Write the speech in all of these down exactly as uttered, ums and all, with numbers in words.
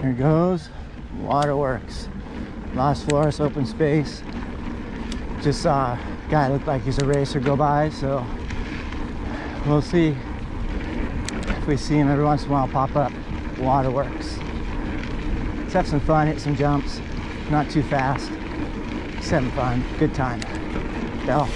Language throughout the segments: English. There goes Waterworks, Las Flores open space. Just saw a guy looked like he's a racer go by, so we'll see if we see him every once in a while pop up. Waterworks. Let's have some fun, hit some jumps, not too fast. Just having fun, good time. Bell.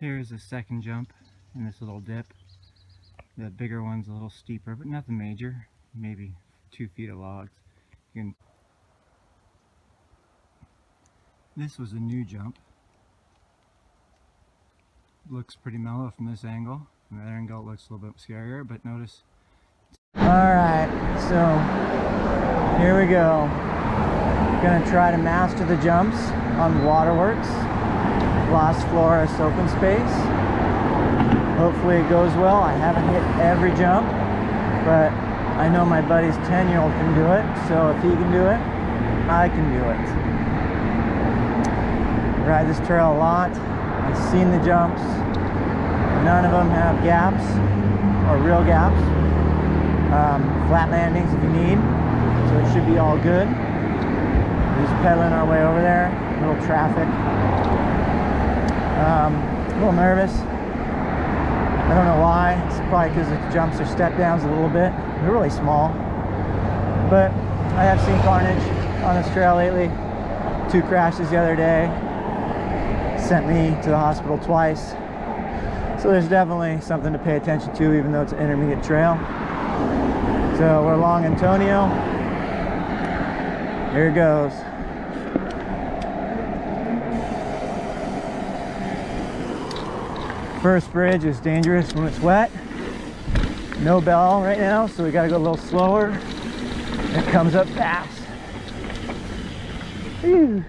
Here's the second jump in this little dip. The bigger one's a little steeper, but nothing major. Maybe two feet of logs. You can... This was a new jump. Looks pretty mellow from this angle. From the other angle it looks a little bit scarier, but notice. Alright, so here we go. Gonna try to master the jumps on Waterworks. Las Flores open space. Hopefully it goes well. I haven't hit every jump, but I know my buddy's ten year old can do it, so if he can do it, I can do it. I ride this trail a lot. I've seen the jumps. None of them have gaps or real gaps. Um, flat landings if you need, so it should be all good. We're just pedaling our way over there. A little traffic. Um, a little nervous. I don't know why. It's probably because the jumps or step downs a little bit. They're really small. But I have seen carnage on this trail lately. Two crashes the other day. Sent me to the hospital twice. So there's definitely something to pay attention to, even though it's an intermediate trail. So we're along Antonio. Here it goes. First bridge is dangerous when it's wet. No bell right now, so we gotta go a little slower. It comes up fast. Whew.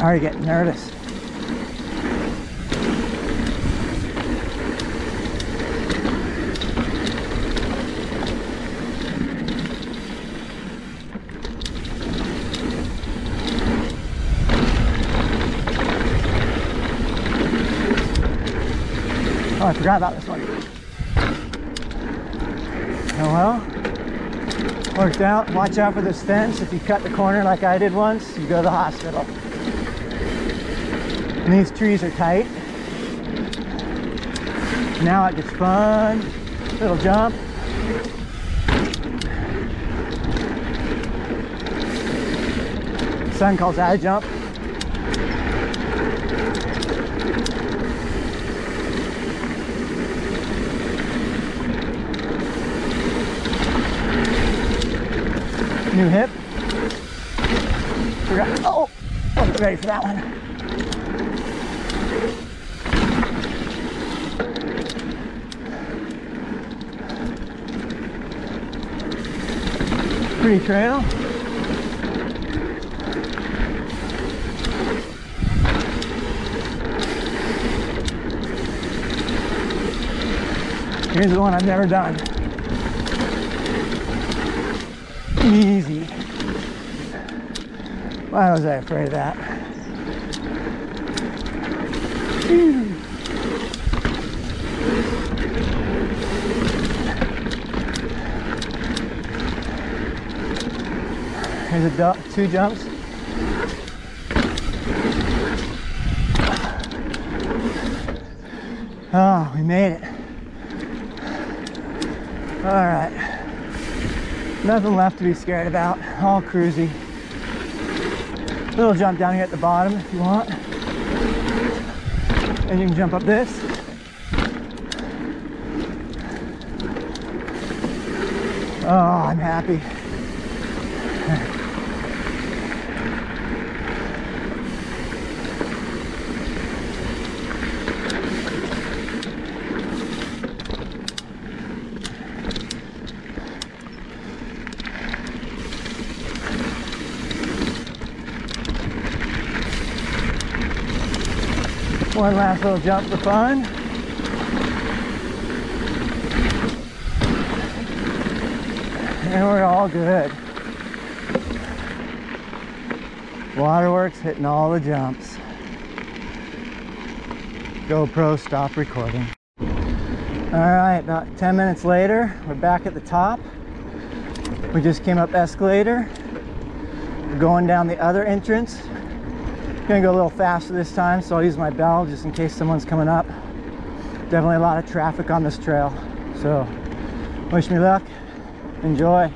I already get nervous. Oh, I forgot about this one. Oh well, worked out. Watch out for this fence. If you cut the corner like I did once, you go to the hospital. And these trees are tight. Now it gets fun. Little jump. The son calls that a jump. New hip. Forgot. Oh, wasn't ready for that one. Pretty trail. Here's the one I've never done. Easy. Why was I afraid of that? Whew. Here's a duck, two jumps. Oh, we made it. All right. Nothing left to be scared about, all cruisy. Little jump down here at the bottom if you want. And you can jump up this. Oh, I'm happy. One last little jump for fun. And we're all good. Waterworks hitting all the jumps. GoPro, stop recording. All right, about ten minutes later, we're back at the top. We just came up escalator. We're going down the other entrance. Gonna go a little faster this time, so I'll use my bell just in case someone's coming up. Definitely a lot of traffic on this trail, so wish me luck, enjoy.